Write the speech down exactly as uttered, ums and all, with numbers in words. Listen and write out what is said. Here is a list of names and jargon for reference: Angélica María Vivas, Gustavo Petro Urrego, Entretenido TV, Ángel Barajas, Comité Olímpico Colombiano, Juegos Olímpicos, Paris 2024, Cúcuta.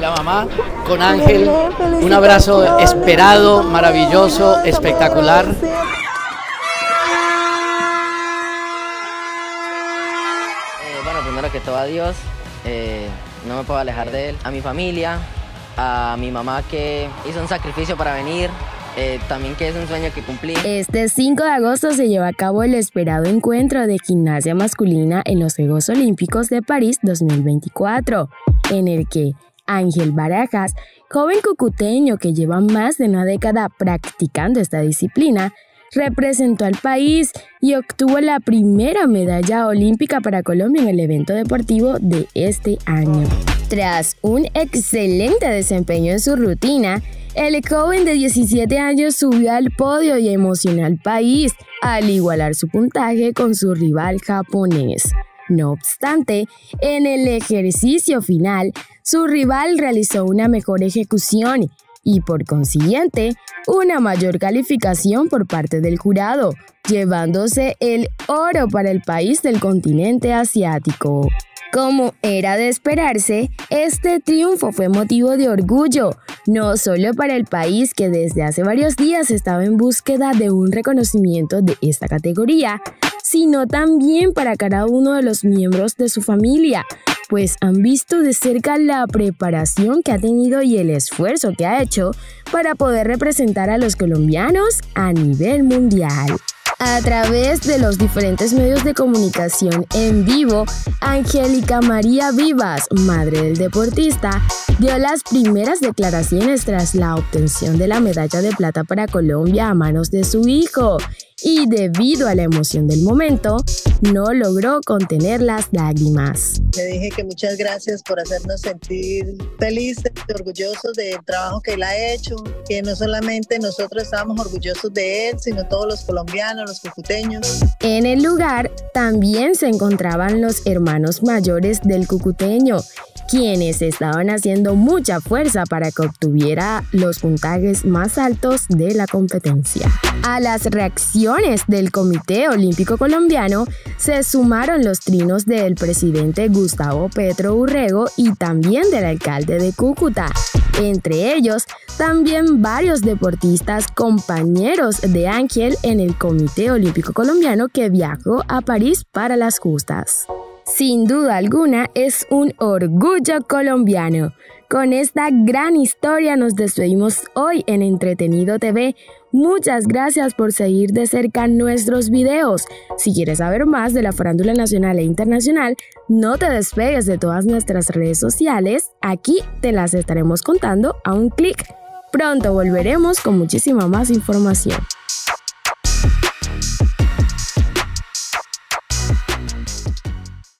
y la mamá, con Ángel. Un abrazo esperado, maravilloso, espectacular. Eh, bueno, primero que todo a Dios, eh, no me puedo alejar de él. A mi familia, a mi mamá que hizo un sacrificio para venir. Eh, también que es un sueño que cumplí. Este cinco de agosto se lleva a cabo el esperado encuentro de gimnasia masculina en los Juegos Olímpicos de París dos mil veinticuatro, en el que Ángel Barajas, joven cucuteño que lleva más de una década practicando esta disciplina, representó al país y obtuvo la primera medalla olímpica para Colombia en el evento deportivo de este año. Tras un excelente desempeño en su rutina, el joven de diecisiete años subió al podio y emocionó al país al igualar su puntaje con su rival japonés. No obstante, en el ejercicio final, su rival realizó una mejor ejecución y, por consiguiente, una mayor calificación por parte del jurado, llevándose el oro para el país del continente asiático. Como era de esperarse, este triunfo fue motivo de orgullo, no solo para el país que desde hace varios días estaba en búsqueda de un reconocimiento de esta categoría, sino también para cada uno de los miembros de su familia, pues han visto de cerca la preparación que ha tenido y el esfuerzo que ha hecho para poder representar a los colombianos a nivel mundial. A través de los diferentes medios de comunicación en vivo, Angélica María Vivas, madre del deportista, dio las primeras declaraciones tras la obtención de la medalla de plata para Colombia a manos de su hijo y, debido a la emoción del momento, no logró contener las lágrimas. Le dije que muchas gracias por hacernos sentir felices, orgullosos del trabajo que él ha hecho, que no solamente nosotros estábamos orgullosos de él, sino todos los colombianos, los cucuteños. En el lugar también se encontraban los hermanos mayores del cucuteño, quienes estaban haciendo mucha fuerza para que obtuviera los puntajes más altos de la competencia. A las reacciones del Comité Olímpico Colombiano se sumaron los trinos del presidente Gustavo Petro Urrego y también del alcalde de Cúcuta. Entre ellos, también varios deportistas compañeros de Ángel en el Comité Olímpico Colombiano que viajó a París para las justas. Sin duda alguna, es un orgullo colombiano. Con esta gran historia nos despedimos hoy en Entretenido T V. Muchas gracias por seguir de cerca nuestros videos. Si quieres saber más de la farándula nacional e internacional, no te despegues de todas nuestras redes sociales. Aquí te las estaremos contando a un clic. Pronto volveremos con muchísima más información.